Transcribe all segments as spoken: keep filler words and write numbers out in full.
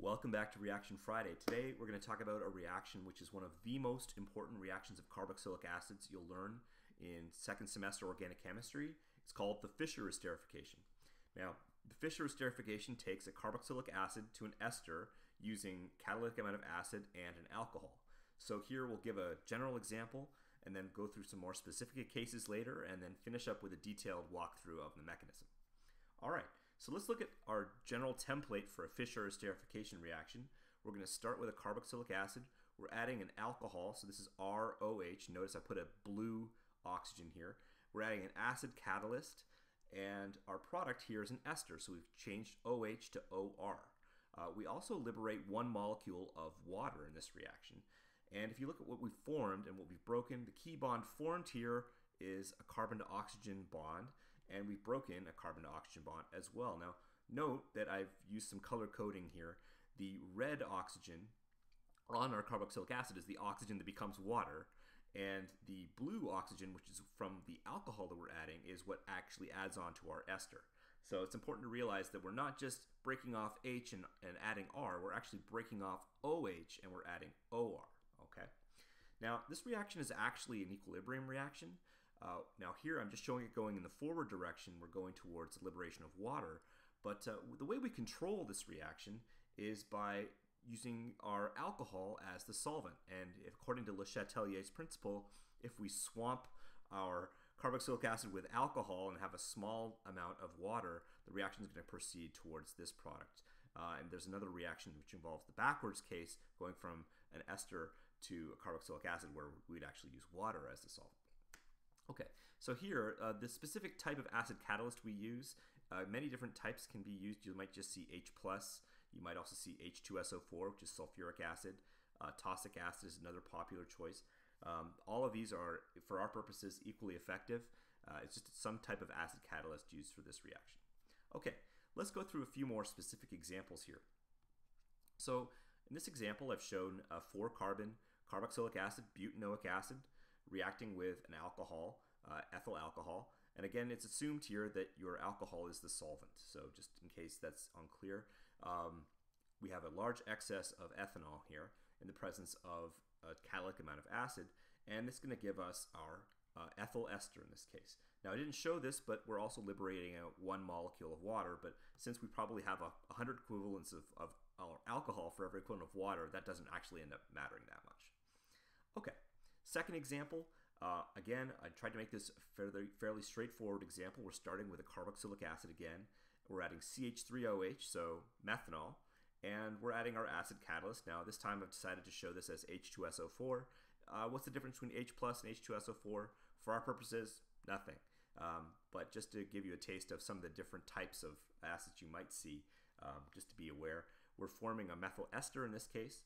Welcome back to Reaction Friday. Today we're going to talk about a reaction which is one of the most important reactions of carboxylic acids you'll learn in second semester organic chemistry. It's called the Fischer esterification. Now, the Fischer esterification takes a carboxylic acid to an ester using catalytic amount of acid and an alcohol. So here we'll give a general example and then go through some more specific cases later and then finish up with a detailed walkthrough of the mechanism. All right. So let's look at our general template for a Fischer esterification reaction. We're going to start with a carboxylic acid. We're adding an alcohol, so this is R O H. Notice I put a blue oxygen here. We're adding an acid catalyst, and our product here is an ester, so we've changed O H to O R. Uh, we also liberate one molecule of water in this reaction. And if you look at what we've formed and what we've broken, the key bond formed here is a carbon to oxygen bond, and we've broken a carbon to oxygen bond as well. Now, note that I've used some color coding here. The red oxygen on our carboxylic acid is the oxygen that becomes water, and the blue oxygen, which is from the alcohol that we're adding, is what actually adds on to our ester. So it's important to realize that we're not just breaking off H and, and adding R, we're actually breaking off O H and we're adding O R, okay? Now, this reaction is actually an equilibrium reaction. Uh, now here I'm just showing it going in the forward direction. We're going towards the liberation of water, but uh, the way we control this reaction is by using our alcohol as the solvent, and if, according to Le Chatelier's principle, if we swamp our carboxylic acid with alcohol and have a small amount of water, the reaction is going to proceed towards this product. Uh, and there's another reaction which involves the backwards case, going from an ester to a carboxylic acid where we'd actually use water as the solvent. Okay, so here, uh, the specific type of acid catalyst we use, uh, many different types can be used. You might just see H plus, you might also see H two S O four, which is sulfuric acid. Uh, tosic acid is another popular choice. Um, all of these are, for our purposes, equally effective. Uh, it's just some type of acid catalyst used for this reaction. Okay, let's go through a few more specific examples here. So, in this example, I've shown a four-carbon carboxylic acid, butanoic acid, reacting with an alcohol, uh, ethyl alcohol. And again, it's assumed here that your alcohol is the solvent. So just in case that's unclear, um, we have a large excess of ethanol here in the presence of a catalytic amount of acid, and it's going to give us our uh, ethyl ester in this case. Now, I didn't show this, but we're also liberating out one molecule of water, but since we probably have a hundred equivalents of, of our alcohol for every equivalent of water, that doesn't actually end up mattering that much. Okay. Second example, uh, again, I tried to make this a fairly, fairly straightforward example. We're starting with a carboxylic acid again. We're adding C H three O H, so methanol, and we're adding our acid catalyst. Now, this time I've decided to show this as H two S O four. Uh, what's the difference between H plus and H two S O four? For our purposes, nothing. Um, but just to give you a taste of some of the different types of acids you might see, um, just to be aware, we're forming a methyl ester in this case.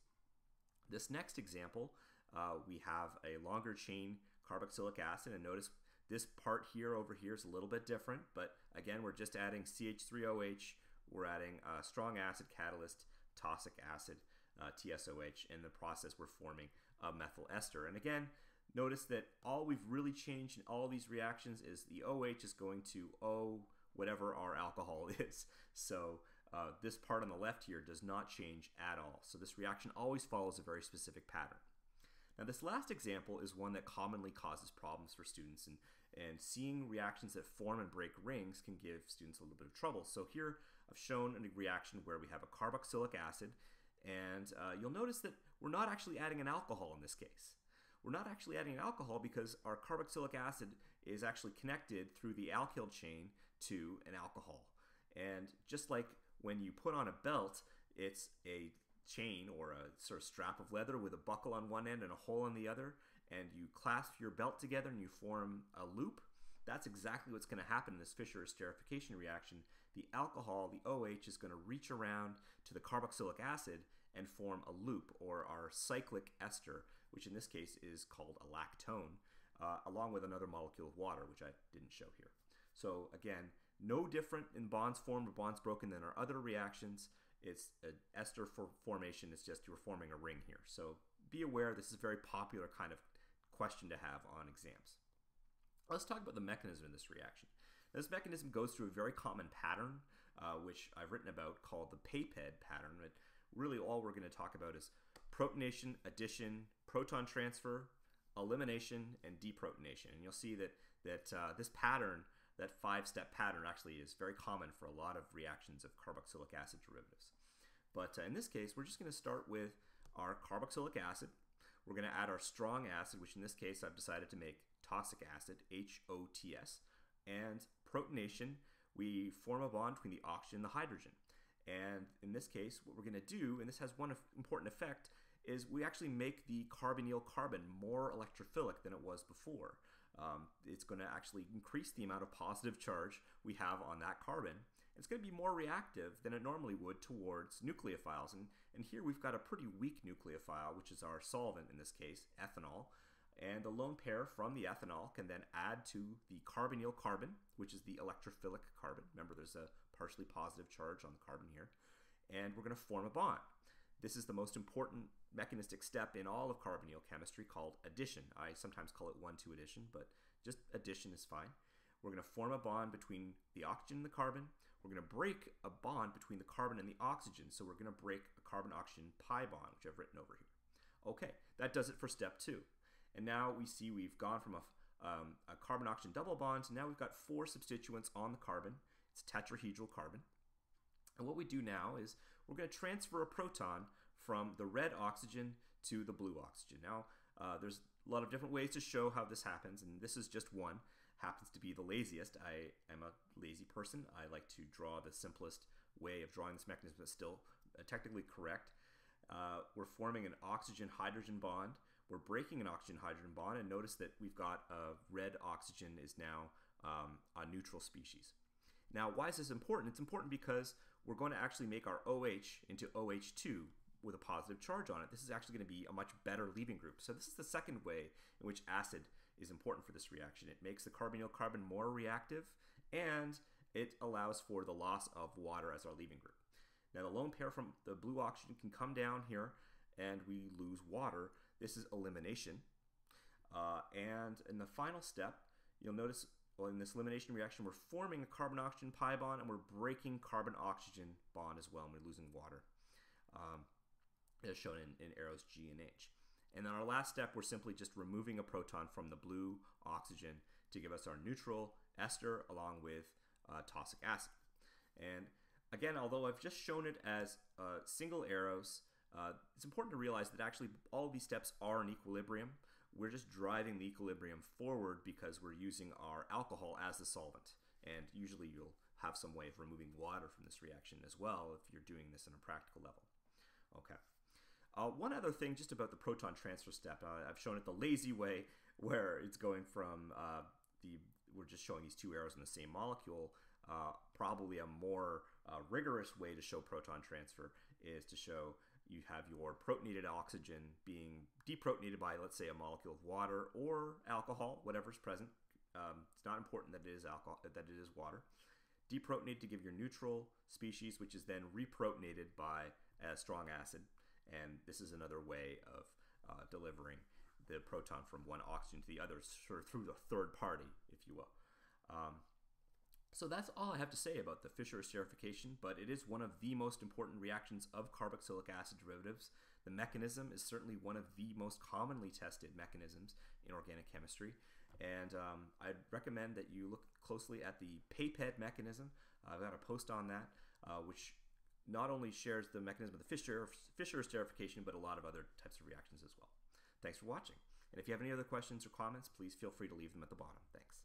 This next example, Uh, we have a longer chain carboxylic acid, and notice this part here over here is a little bit different, but again, we're just adding C H three O H, we're adding a strong acid catalyst, tosic acid, uh, T S O H. In the process, we're forming a methyl ester. And again, notice that all we've really changed in all these reactions is the O H is going to O, whatever our alcohol is. So uh, this part on the left here does not change at all. So this reaction always follows a very specific pattern. Now, this last example is one that commonly causes problems for students, and, and seeing reactions that form and break rings can give students a little bit of trouble. So here I've shown a reaction where we have a carboxylic acid, and uh, you'll notice that we're not actually adding an alcohol in this case. We're not actually adding an alcohol because our carboxylic acid is actually connected through the alkyl chain to an alcohol. And just like when you put on a belt, it's a chain or a sort of strap of leather with a buckle on one end and a hole on the other, and you clasp your belt together and you form a loop. That's exactly what's going to happen in this Fischer esterification reaction. The alcohol, the O H, is going to reach around to the carboxylic acid and form a loop, or our cyclic ester, which in this case is called a lactone, uh, along with another molecule of water, which I didn't show here. So again, no different in bonds formed or bonds broken than our other reactions. It's an ester for formation. It's just you're forming a ring here. So be aware, this is a very popular kind of question to have on exams. Let's talk about the mechanism of this reaction. This mechanism goes through a very common pattern, uh, which I've written about, called the PAPED pattern. It really all we're going to talk about is protonation, addition, proton transfer, elimination, and deprotonation. And you'll see that, that uh, this pattern, that five-step pattern, actually is very common for a lot of reactions of carboxylic acid derivatives. But uh, in this case, we're just going to start with our carboxylic acid. We're going to add our strong acid, which in this case I've decided to make toxic acid, H O T S. And protonation, we form a bond between the oxygen and the hydrogen. And in this case, what we're going to do, and this has one important effect, is we actually make the carbonyl carbon more electrophilic than it was before. Um, it's going to actually increase the amount of positive charge we have on that carbon. It's going to be more reactive than it normally would towards nucleophiles. And, and here we've got a pretty weak nucleophile, which is our solvent in this case, ethanol. And the lone pair from the ethanol can then add to the carbonyl carbon, which is the electrophilic carbon. Remember, there's a partially positive charge on the carbon here. And we're going to form a bond. This is the most important mechanistic step in all of carbonyl chemistry, called addition. I sometimes call it one two addition, but just addition is fine. We're going to form a bond between the oxygen and the carbon. We're going to break a bond between the carbon and the oxygen. So we're going to break a carbon-oxygen pi bond, which I've written over here. Okay, that does it for step two. And now we see we've gone from a, um, a carbon-oxygen double bond to now we've got four substituents on the carbon. It's tetrahedral carbon. And what we do now is we're going to transfer a proton from the red oxygen to the blue oxygen. Now, uh, there's a lot of different ways to show how this happens, and this is just one. Happens to be the laziest. I am a lazy person. I like to draw the simplest way of drawing this mechanism that's still technically correct. Uh, we're forming an oxygen-hydrogen bond. We're breaking an oxygen-hydrogen bond, and notice that we've got a red oxygen is now um, a neutral species. Now, why is this important? It's important because we're going to actually make our O H into O H two with a positive charge on it. This is actually going to be a much better leaving group. So this is the second way in which acid is important for this reaction. It makes the carbonyl carbon more reactive, and it allows for the loss of water as our leaving group. Now, the lone pair from the blue oxygen can come down here, and we lose water. This is elimination. Uh, and in the final step, you'll notice, well, in this elimination reaction, we're forming a carbon-oxygen pi bond, and we're breaking carbon-oxygen bond as well, and we're losing water, um, as shown in, in arrows G and H. And then our last step, we're simply just removing a proton from the blue oxygen to give us our neutral ester along with uh, toxic acid. And again, although I've just shown it as uh, single arrows, uh, it's important to realize that actually all these steps are in equilibrium. We're just driving the equilibrium forward because we're using our alcohol as the solvent. And usually you'll have some way of removing water from this reaction as well if you're doing this on a practical level. Okay. Uh, one other thing just about the proton transfer step. Uh, I've shown it the lazy way where it's going from uh, the, we're just showing these two arrows in the same molecule. Uh, probably a more uh, rigorous way to show proton transfer is to show you have your protonated oxygen being deprotonated by, let's say, a molecule of water or alcohol, whatever's present. Um, it's not important that it is alcohol, that it is water. Deprotonated to give your neutral species, which is then reprotonated by a strong acid. And this is another way of uh, delivering the proton from one oxygen to the other, sort of through the third party, if you will. Um, so that's all I have to say about the Fischer esterification, but it is one of the most important reactions of carboxylic acid derivatives. The mechanism is certainly one of the most commonly tested mechanisms in organic chemistry. And um, I'd recommend that you look closely at the PAPED mechanism. I've got a post on that, uh, which not only shares the mechanism of the Fischer, Fischer esterification, but a lot of other types of reactions as well. Thanks for watching. And if you have any other questions or comments, please feel free to leave them at the bottom. Thanks.